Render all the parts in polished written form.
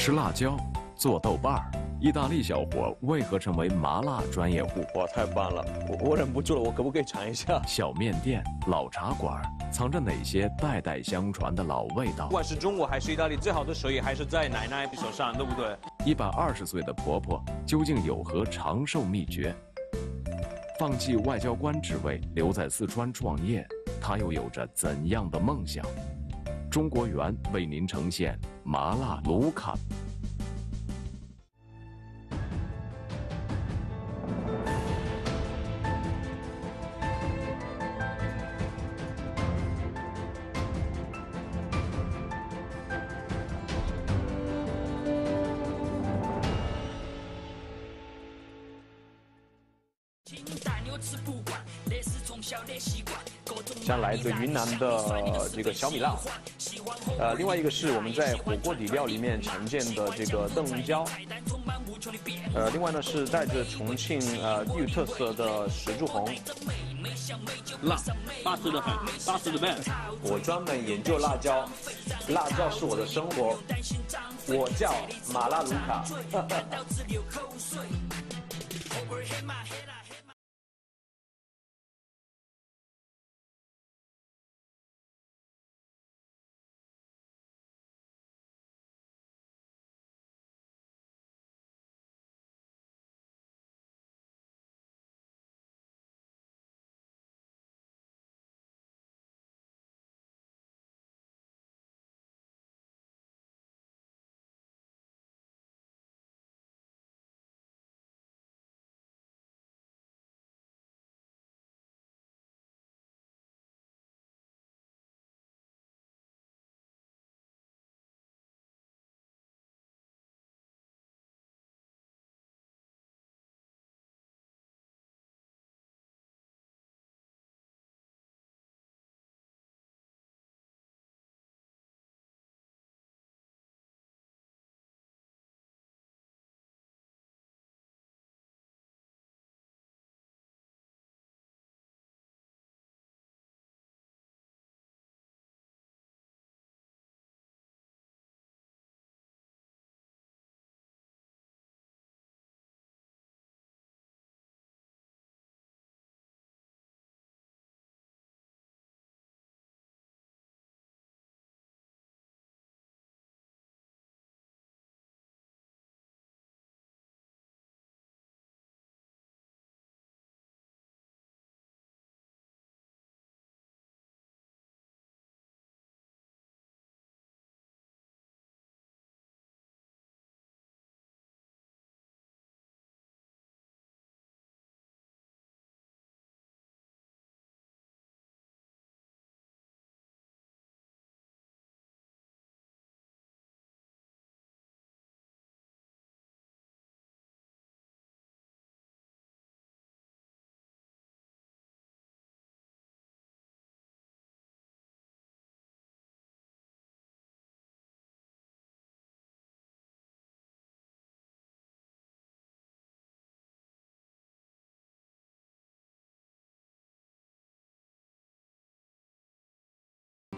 吃辣椒，做豆瓣儿。意大利小伙为何成为麻辣专业户？哇，太棒了！我忍不住了，我可不可以尝一下？小面店、老茶馆藏着哪些代代相传的老味道？不管是中国还是意大利，最好的手艺还是在奶奶手上，对不对？120岁的婆婆究竟有何长寿秘诀？ 放弃外交官职位，留在四川创业，他又有着怎样的梦想？中国园为您呈现麻辣卢卡。像来自云南的这个小米辣，另外一个是我们在火锅底料里面常见的这个灯笼椒，另外呢是带着重庆地域特色的石柱红，辣，巴适的很，巴适的很。我专门研究辣椒，辣椒是我的生活，我叫麻辣卢卡。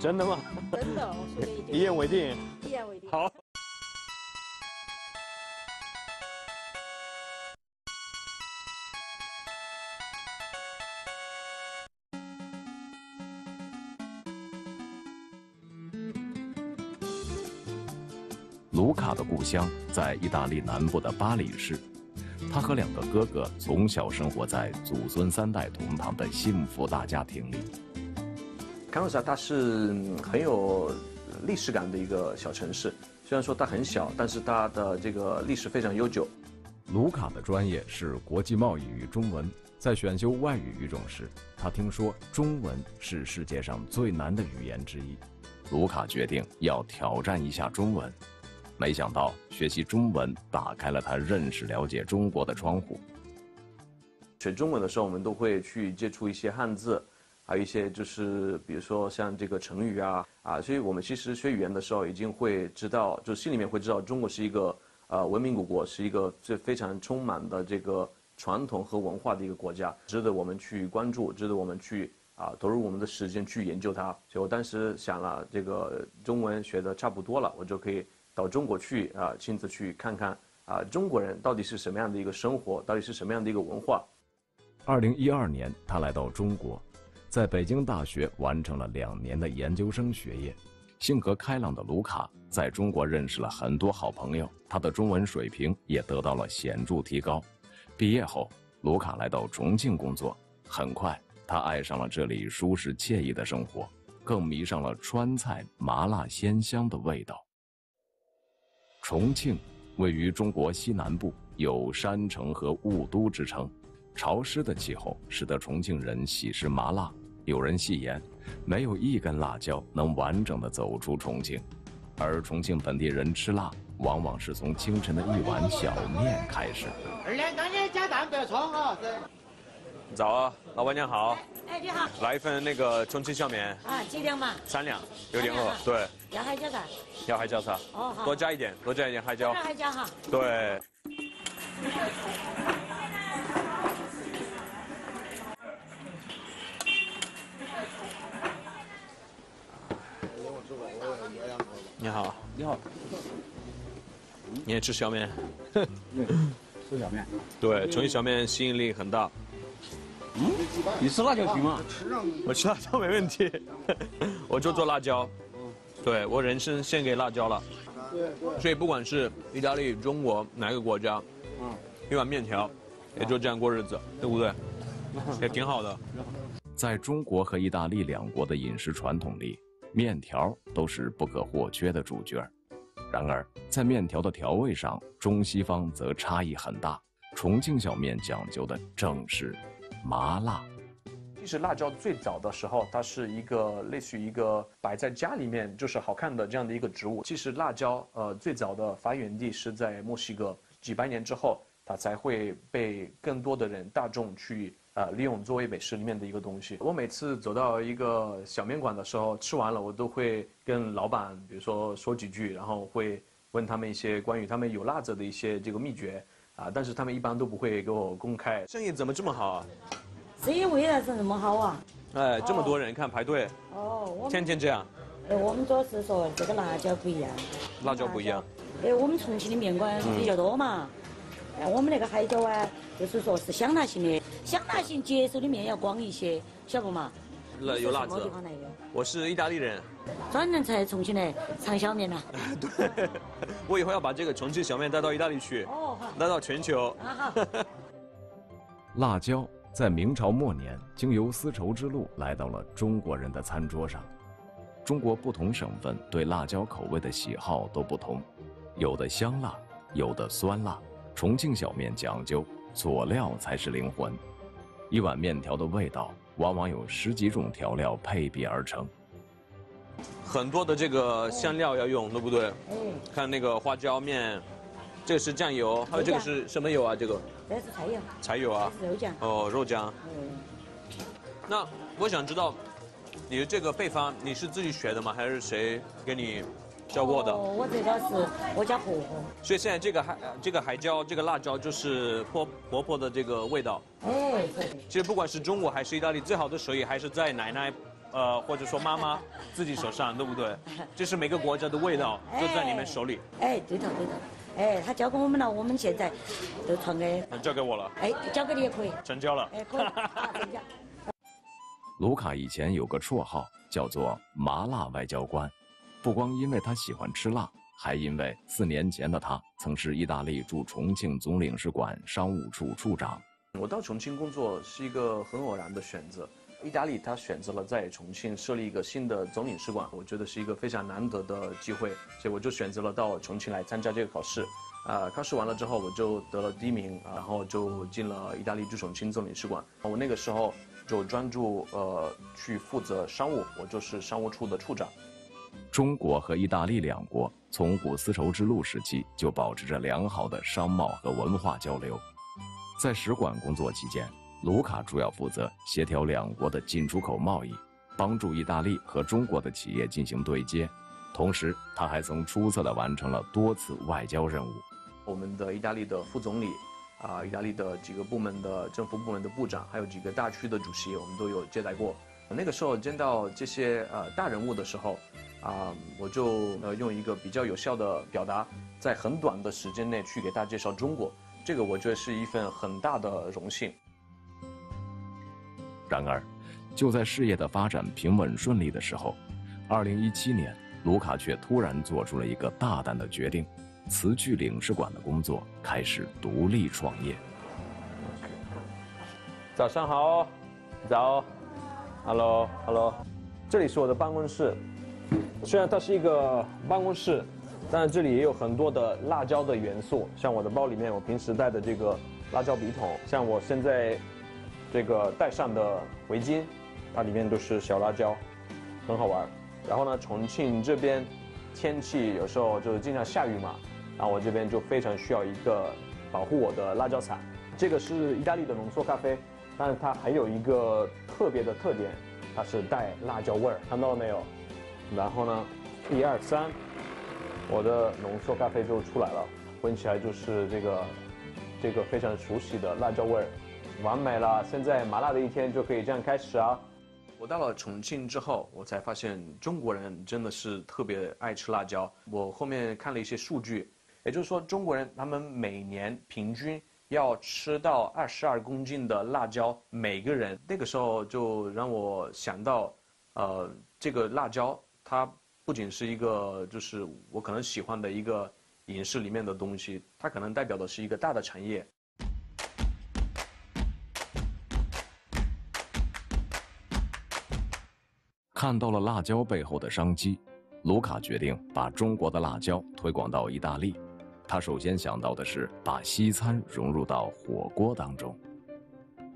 真的吗？真的，我说的一点。一言为定。一言为定。好。卢卡的故乡在意大利南部的巴里市，他和2个哥哥从小生活在祖孙3代同堂的幸福大家庭里。 卡诺萨它是很有历史感的一个小城市，虽然说它很小，但是它的这个历史非常悠久。卢卡的专业是国际贸易与中文，在选修外语语种时，他听说中文是世界上最难的语言之一。卢卡决定要挑战一下中文，没想到学习中文打开了他认识了解中国的窗户。学中文的时候，我们都会去接触一些汉字。 还有一些就是，比如说像这个成语啊，所以我们其实学语言的时候，已经会知道，就心里面会知道，中国是一个文明古国，是一个非常充满的这个传统和文化的一个国家，值得我们去关注，值得我们去投入我们的时间去研究它。所以我当时想了，这个中文学的差不多了，我就可以到中国去啊，亲自去看看啊，中国人到底是什么样的一个生活，到底是什么样的一个文化。2012年，他来到中国，在北京大学完成了2年的研究生学业。性格开朗的卢卡在中国认识了很多好朋友，他的中文水平也得到了显著提高。毕业后，卢卡来到重庆工作，很快他爱上了这里舒适惬意的生活，更迷上了川菜麻辣鲜香的味道。重庆位于中国西南部，有山城和雾都之称。潮湿的气候使得重庆人喜食麻辣，有人戏言，没有一根辣椒能完整地走出重庆。而重庆本地人吃辣，往往是从清晨的一碗小面开始。早啊，老板娘好。哎，你好。来一份那个重庆小面。啊，几两嘛？3两，有点饿。对。要海椒啥？要海椒啥？哦，好。多加一点，多加一点海椒。海椒哈。对。你好。你好。你也吃小面？吃小面。对，重庆小面吸引力很大。 嗯，你吃辣椒皮吗？我吃辣椒没问题，我就做辣椒。对，我人生献给辣椒了。所以不管是意大利、中国哪个国家，一碗面条，也就这样过日子，对不对？也挺好的。在中国和意大利两国的饮食传统里，面条都是不可或缺的主角。然而，在面条的调味上，中西方则差异很大。重庆小面讲究的正是 麻辣，其实辣椒最早的时候，它是一个类似于一个摆在家里面就是好看的这样的一个植物。其实辣椒，最早的发源地是在墨西哥，几百年之后，它才会被更多的人大众去利用作为美食里面的一个东西。我每次走到一个小面馆的时候，吃完了我都会跟老板，比如说几句，然后会问他们一些关于他们有辣子的一些这个秘诀。 啊，但是他们一般都不会给我公开。生意怎么这么好啊？生意为啥是那么好啊？哎，这么多人看排队。哦，天天这样。哎，我们主要是说这个辣椒不一样。辣椒不一样。哎，我们重庆的面馆比较多嘛。哎，我们那个海椒啊，就是说是香辣型的，香辣型接受的面要广一些，晓得嘛？有辣子。我是意大利人。专门才重庆来尝小面嘛。对。 我以后要把这个重庆小面带到意大利去，带到全球。辣椒在明朝末年经由丝绸之路来到了中国人的餐桌上。中国不同省份对辣椒口味的喜好都不同，有的香辣，有的酸辣。重庆小面讲究佐料才是灵魂，一碗面条的味道往往有10几种调料配比而成。 很多的这个香料要用，对不对？嗯。看那个花椒面，这个是酱油，还有这个是什么油啊？这个？这是柴油。柴油啊。肉酱。哦，肉酱。嗯。那我想知道，你的这个配方你是自己学的吗？还是谁给你教过的？我这个是我家婆婆。所以现在这个海椒、这个辣椒就是婆婆的这个味道。哎。其实不管是中国还是意大利，最好的手艺还是在奶奶。 或者说妈妈自己手上，对不对？这是每个国家的味道，就在你们手里。哎，对头对头。哎，他交给我们了，我们现在都传给。交给我了。哎，交给你也可以。成交了。哎，可以。成交。卢卡以前有个绰号叫做“麻辣外交官”，不光因为他喜欢吃辣，还因为4年前的他曾是意大利驻重庆总领事馆商务处处长。我到重庆工作是一个很偶然的选择。 意大利，他选择了在重庆设立一个新的总领事馆，我觉得是一个非常难得的机会，所以我就选择了到重庆来参加这个考试。考试完了之后，我就得了第1名，然后就进了意大利驻重庆总领事馆。我那个时候就专注去负责商务，我就是商务处的处长。中国和意大利两国从古丝绸之路时期就保持着良好的商贸和文化交流。在使馆工作期间， 卢卡主要负责协调两国的进出口贸易，帮助意大利和中国的企业进行对接。同时，他还曾出色地完成了多次外交任务。我们的意大利的副总理，意大利的几个部门的政府部门的部长，还有几个大区的主席，我们都有接待过。那个时候见到这些大人物的时候，我就用一个比较有效的表达，在很短的时间内去给大家介绍中国，这个我觉得是一份很大的荣幸。然而，就在事业的发展平稳顺利的时候，2017年，卢卡却突然做出了一个大胆的决定，辞去领事馆的工作，开始独立创业。早上好，早 ，Hello，Hello， 这里是我的办公室。 虽然它是一个办公室，但是这里也有很多的辣椒的元素。像我的包里面，我平时带的这个辣椒笔筒，像我现在这个戴上的围巾，它里面都是小辣椒，很好玩。然后呢，重庆这边天气有时候就是经常下雨嘛，然后我这边就非常需要一个保护我的辣椒伞。这个是意大利的浓缩咖啡，但是它还有一个特别的特点，它是带辣椒味儿，看到了没有？ 然后呢，1、2、3，我的浓缩咖啡就出来了，闻起来就是这个非常熟悉的辣椒味儿，完美了！现在麻辣的一天就可以这样开始啊。我到了重庆之后，我才发现中国人真的是特别爱吃辣椒。我后面看了一些数据，也就是说中国人他们每年平均要吃到22公斤的辣椒，每个人。那个时候就让我想到，这个辣椒。 它不仅是一个，就是我可能喜欢的一个影视里面的东西，它可能代表的是一个大的产业。看到了辣椒背后的商机，卢卡决定把中国的辣椒推广到意大利。他首先想到的是把西餐融入到火锅当中。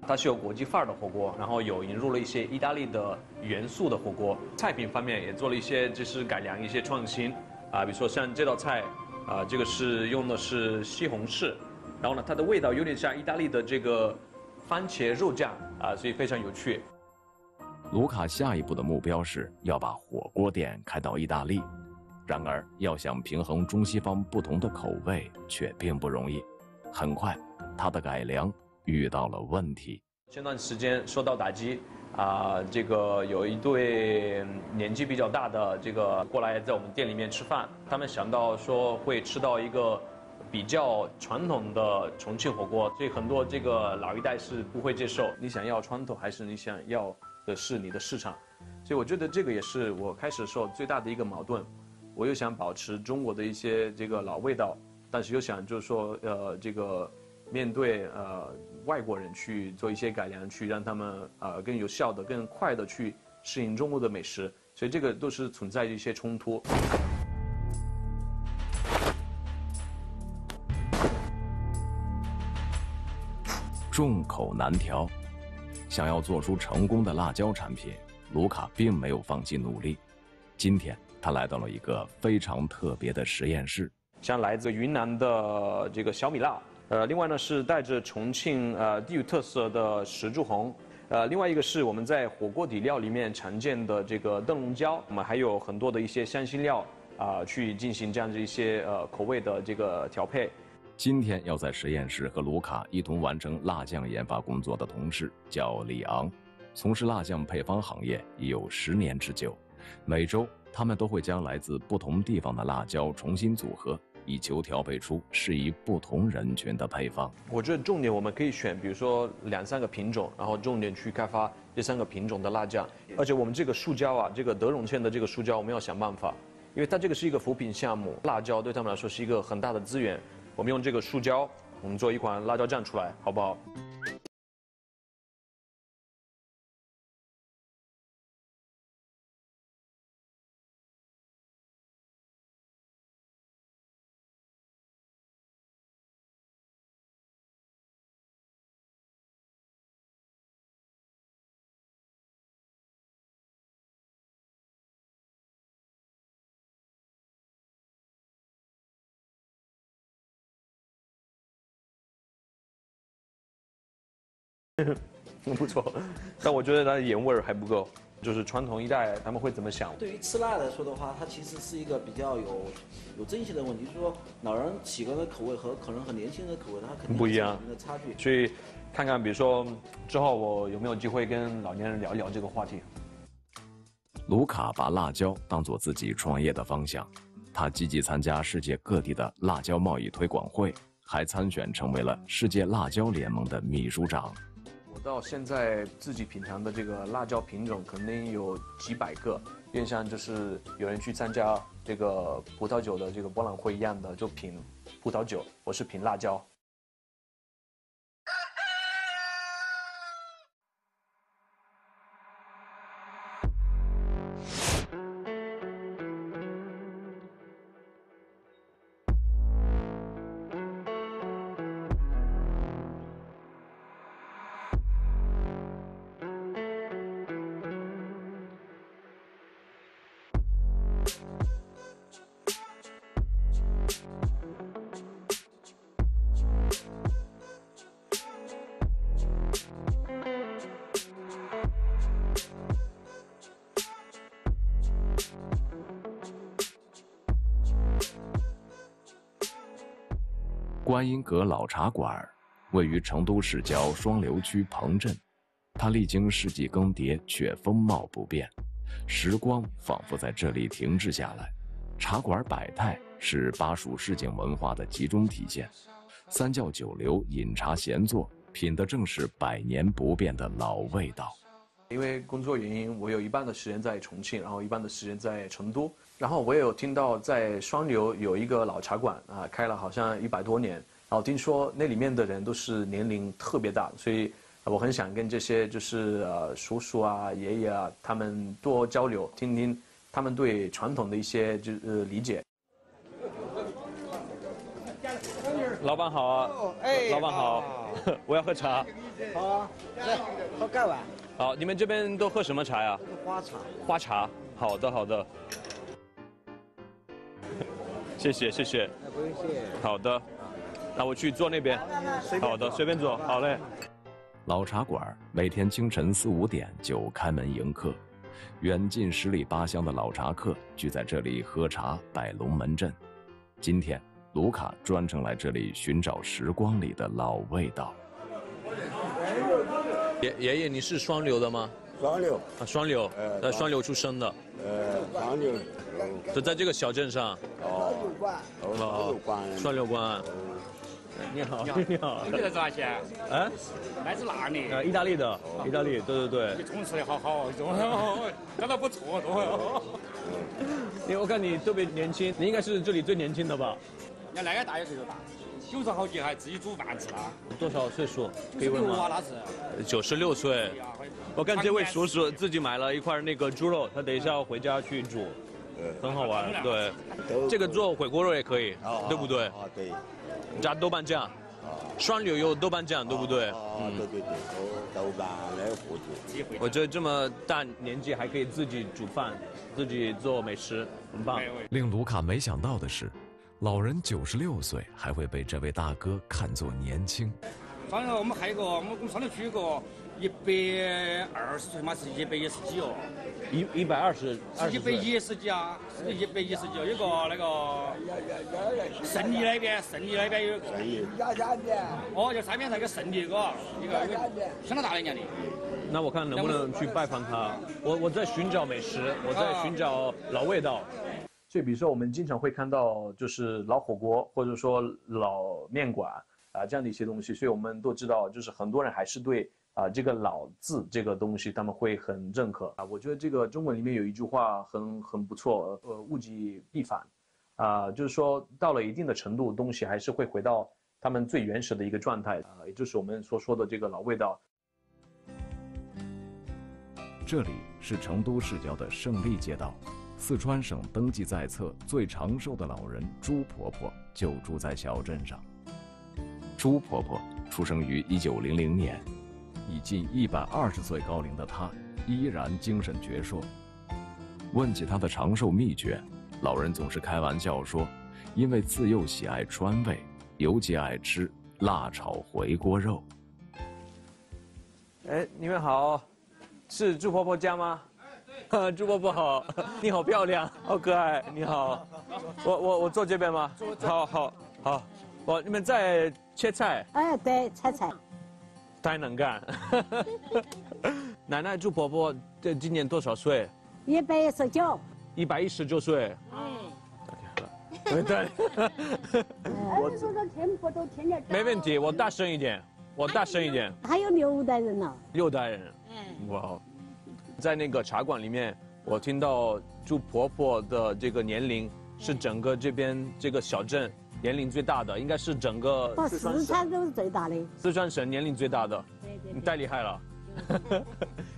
它是有国际范儿的火锅，然后有引入了一些意大利的元素的火锅。菜品方面也做了一些就是改良、一些创新啊，比如说像这道菜啊，这个是用的是西红柿，然后呢，它的味道有点像意大利的这个番茄肉酱啊，所以非常有趣。卢卡下一步的目标是要把火锅店开到意大利，然而要想平衡中西方不同的口味却并不容易。很快，他的改良 遇到了问题。前段时间受到打击，这个有一对年纪比较大的这个过来在我们店里面吃饭，他们想到说会吃到一个比较传统的重庆火锅，所以很多这个老一代是不会接受。你想要传统，还是你想要的是你的市场？所以我觉得这个也是我开始时候最大的一个矛盾。我又想保持中国的一些这个老味道，但是又想就是说这个 面对外国人去做一些改良，去让他们更有效的、更快的去适应中国的美食，所以这个都是存在一些冲突。众口难调，想要做出成功的辣椒产品，卢卡并没有放弃努力。今天，他来到了一个非常特别的实验室，像来自云南的这个小米辣。 另外呢是带着重庆地域特色的石柱红，另外一个是我们在火锅底料里面常见的这个灯笼椒，我们还有很多的一些香辛料去进行这样的一些口味的这个调配。今天要在实验室和卢卡一同完成辣酱研发工作的同事叫李昂，从事辣酱配方行业已有10年之久，每周他们都会将来自不同地方的辣椒重新组合， 以求调配出适宜不同人群的配方。我觉得重点我们可以选，比如说2、3个品种，然后重点去开发这3个品种的辣酱。而且我们这个塑胶啊，这个德容芡的这个塑胶，我们要想办法，因为它这个是一个扶贫项目，辣椒对他们来说是一个很大的资源。我们用这个塑胶，我们做一款辣椒酱出来，好不好？ 不错，但我觉得它的盐味儿还不够。就是传统一代他们会怎么想？对于吃辣来说的话，它其实是一个比较有争议的问题，就是说老人喜欢的口味和可能和年轻人的口味，它肯定不一样的差距。所以看看，比如说之后我有没有机会跟老年人聊一聊这个话题。卢卡把辣椒当作自己创业的方向，他积极参加世界各地的辣椒贸易推广会，还参选成为了世界辣椒联盟的秘书长。我到现在自己品尝的这个辣椒品种可能有几百个，有点像就是有人去参加这个葡萄酒的这个博览会一样的，就品葡萄酒，我是品辣椒。 观音阁老茶馆位于成都市郊双流区彭镇，它历经世纪更迭，却风貌不变。时光仿佛在这里停滞下来。茶馆百态是巴蜀市井文化的集中体现，三教九流饮茶闲坐，品的正是百年不变的老味道。因为工作原因，我有一半的时间在重庆，然后一半的时间在成都。 然后我也有听到，在双流有一个老茶馆啊，开了好像100多年。然后听说那里面的人都是年龄特别大，所以我很想跟这些就是叔叔啊、爷爷啊他们多交流，听听他们对传统的一些理解。老板好啊！哎，老板好，我要喝茶。好啊，来喝盖碗。好，你们这边都喝什么茶呀？花茶。花茶，好的好的。 谢谢谢谢，不用谢。好的，那我去坐那边。好的，随便坐。好嘞。老茶馆每天清晨4、5点就开门迎客，远近10里8乡的老茶客聚在这里喝茶，摆龙门阵。今天，卢卡专程来这里寻找时光里的老味道。爷爷，你是双流的吗？双流啊，双流，在双流出生的。双流。 就在这个小镇上，双流关。你好，你好。你这个是哪些？啊？来自哪里？意大利的，意大利，对对对。你中文吃的好好，中文真的不错，中文。你我看你特别年轻，你应该是这里最年轻的吧？你看那个大有岁数大，90好几还自己煮饭吃啊？多少岁数？可以问吗？那是。96岁。我看这位叔叔自己买了一块那个猪肉，他等一下要回家去煮。 很好玩，对，这个做回锅肉也可以，对不对？啊，对，加豆瓣酱，双流有豆瓣酱，对不对？啊，对对对，豆瓣来糊住。我觉得这么大年纪还可以自己煮饭，自己做美食，很棒。令卢卡没想到的是，老人96岁还会被这位大哥看作年轻。反正我们还有一个，我们双流区有个120岁嘛，是110几哦。 120，110几啊，110几，有个那个胜利那边有个。哦，就山边那个胜利哥，一个相当大的年龄。那我看能不能去拜访他？我在寻找美食，我在寻找老味道。所以比如说我们经常会看到就是老火锅或者说老面馆啊这样的一些东西，所以我们都知道就是很多人还是对。 啊，这个“老”字这个东西，他们会很认可啊。我觉得这个中文里面有一句话很不错，物极必反，啊，就是说到了一定的程度，东西还是会回到他们最原始的一个状态啊，也就是我们所说的这个老味道。这里是成都市郊的胜利街道，四川省登记在册最长寿的老人朱婆婆就住在小镇上。朱婆婆出生于1900年。 已近120岁高龄的她，依然精神矍铄。问起她的长寿秘诀，老人总是开玩笑说，因为自幼喜爱川味，尤其爱吃辣炒回锅肉。哎，你们好，是朱婆婆家吗？哎，朱婆婆好，你好漂亮，好可爱，你好。我坐这边吗？好好好，你们在切菜？哎，对，切菜。 太能干，奶奶祝婆婆这今年多少岁？ 119。119岁。嗯。对。我说的全部都听得到。没问题，我大声一点，我大声一点。还有6代人呢。6代人。嗯。哇，在那个茶馆里面，我听到猪婆婆的这个年龄是整个这边这个小镇年龄最大的，应该是整个四川都是最大的。四川省年龄最大的。对。你太厉害了。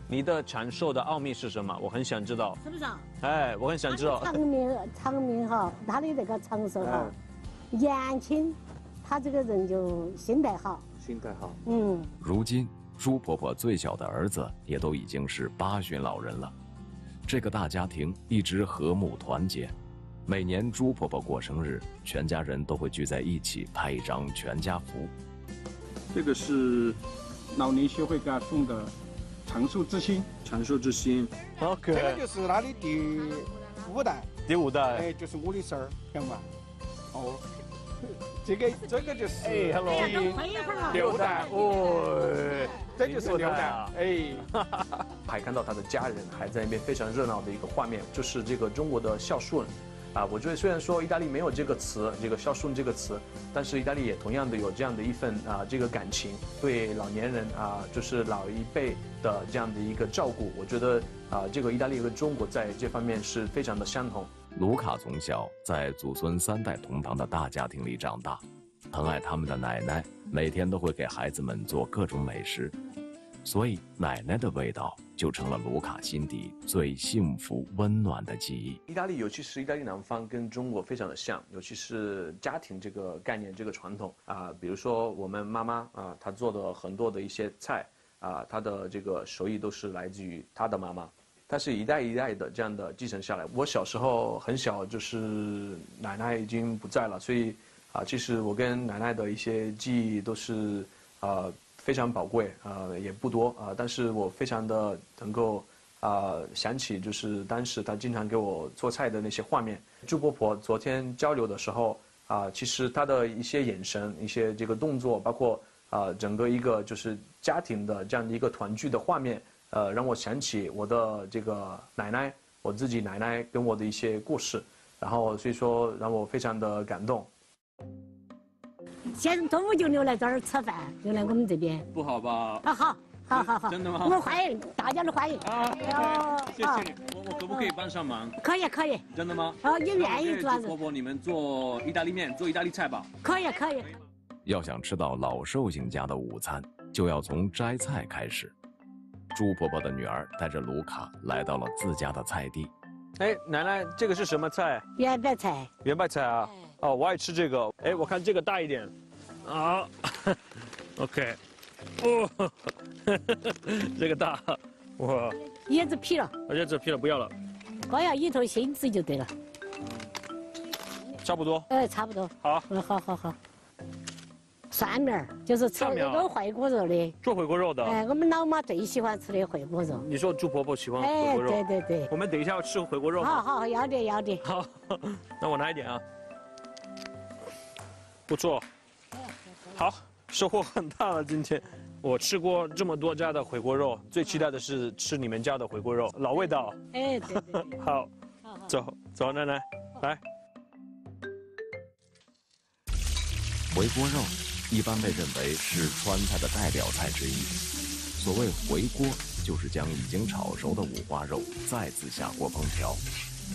你的长寿的奥秘是什么？我很想知道。是不是？哎，我很想知道。长命哈，他的这个长寿哈，年轻，他这个人就心态好。心态好。嗯。如今，朱婆婆最小的儿子也都已经是8旬老人了。这个大家庭一直和睦团结。每年朱婆婆过生日，全家人都会聚在一起拍一张全家福。这个是。 老年协会给他送的长寿之星，长寿之星，好可爱。这个就是他的第5代，第5代，哎，就是我的孙儿，看嘛，哦，这个就是6代，哦，这就是6代，哎，还看到他的家人还在那边非常热闹的一个画面，就是这个中国的孝顺。 啊，我觉得虽然说意大利没有这个词，这个孝顺这个词，但是意大利也同样的有这样的一份啊，这个感情对老年人啊，就是老一辈的这样的一个照顾。我觉得啊，这个意大利和中国在这方面是非常的相同。卢卡从小在祖孙3代同堂的大家庭里长大，疼爱他们的奶奶每天都会给孩子们做各种美食，所以奶奶的味道。 就成了卢卡心底最幸福温暖的记忆。意大利，尤其是意大利南方，跟中国非常的像，尤其是家庭这个概念、这个传统啊、比如说我们妈妈啊、她做的很多的一些菜啊、她的这个手艺都是来自于她的妈妈，她是一代一代的这样的继承下来。我小时候很小，就是奶奶已经不在了，所以啊、其实我跟奶奶的一些记忆都是非常宝贵也不多但是我非常的能够想起就是当时她经常给我做菜的那些画面。朱婆婆昨天交流的时候其实她的一些眼神、一些这个动作，包括整个一个就是家庭的这样的一个团聚的画面，让我想起我的这个奶奶，我自己奶奶跟我的一些故事，然后所以说让我非常的感动。 先中午就留来这儿吃饭，留来我们这边不好吧？啊，好，真的吗？我们欢迎，大家都欢迎。啊，谢谢你，我可不可以帮上忙？可以。真的吗？哦，你愿意做？婆婆，你们做意大利面，做意大利菜吧。可以。要想吃到老寿星家的午餐，就要从摘菜开始。朱婆婆的女儿带着卢卡来到了自家的菜地。哎，奶奶，这个是什么菜？圆白菜啊。 哦，我爱吃这个。哎，我看这个大一点，啊 ，OK， 哦，这个大，哇，叶子劈了，不要了，光要一头心子就对了，差不多。哎，差不多。好，嗯，好。蒜苗就是吃那个回锅肉的，做回锅肉的。哎，我们老妈最喜欢吃的回锅肉。你说猪婆婆喜欢回锅肉？哎，对。我们等一下要吃回锅肉。好，要的。好，那我拿一点啊。 不错，好，收获很大了。今天我吃过这么多家的回锅肉，最期待的是吃你们家的回锅肉，老味道。哎，对。好，走，奶奶，来。回锅肉一般被认为是川菜的代表菜之一。所谓回锅，就是将已经炒熟的五花肉再次下锅烹调，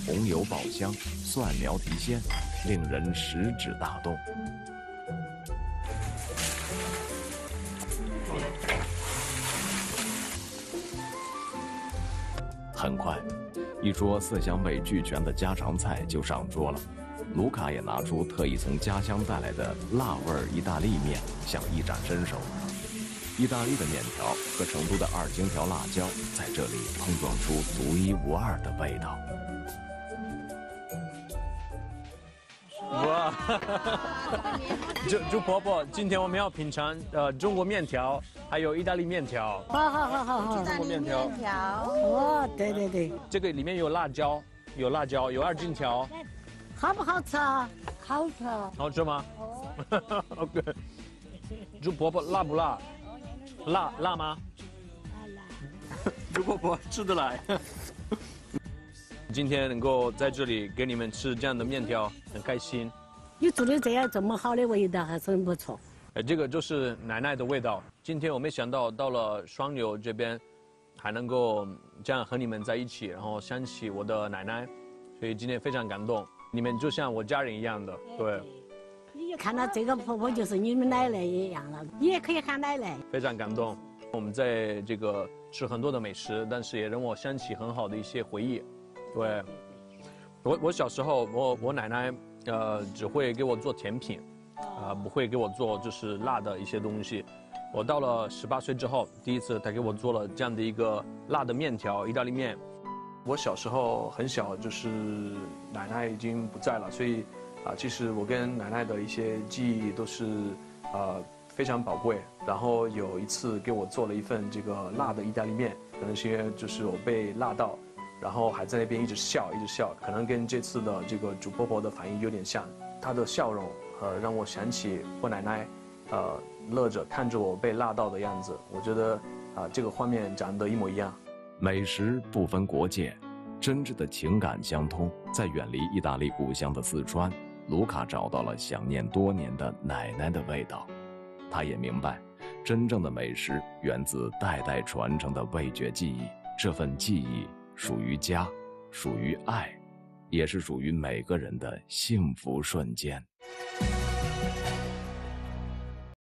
红油爆香，蒜苗提鲜，令人食指大动。 很快，一桌4香味俱全的家常菜就上桌了。卢卡也拿出特意从家乡带来的辣味意大利面，向一展身手。意大利的面条和成都的2荆条辣椒在这里碰撞出独一无2的味道。哇！朱婆婆，今天我们要品尝中国面条，还有意大利面条。好，中国面条。哦，对。这个里面有辣椒，有2荆条。好不好吃啊？好吃。好吃吗？OK。朱婆婆辣不辣？辣吗？朱婆婆吃得来。今天能够在这里给你们吃这样的面条，很开心。你做的这样这么好的味道，还是很不错。这个就是奶奶的味道。今天我没想到到了双流这边，还能够这样和你们在一起，然后想起我的奶奶，所以今天非常感动。你们就像我家人一样的，对。你看到这个婆婆就是你们奶奶一样了，你也可以喊奶奶。非常感动。我们在这个吃很多的美食，但是也让我想起很好的一些回忆。 对，我小时候，我奶奶只会给我做甜品，不会给我做就是辣的一些东西。我到了18岁之后，第一次她给我做了这样的一个辣的面条，意大利面。我小时候很小，就是奶奶已经不在了，所以其实我跟奶奶的一些记忆都是非常宝贵。然后有一次给我做了一份这个辣的意大利面，那些就是我被辣到。 然后还在那边一直笑，一直笑，可能跟这次的这个主婆婆的反应有点像。她的笑容，让我想起我奶奶，乐着看着我被辣到的样子。我觉得，这个画面长得一模一样。美食不分国界，真挚的情感相通。在远离意大利故乡的四川，卢卡找到了想念多年的奶奶的味道。他也明白，真正的美食源自代代传承的味觉记忆，这份记忆。 属于家，属于爱，也是属于每个人的幸福瞬间。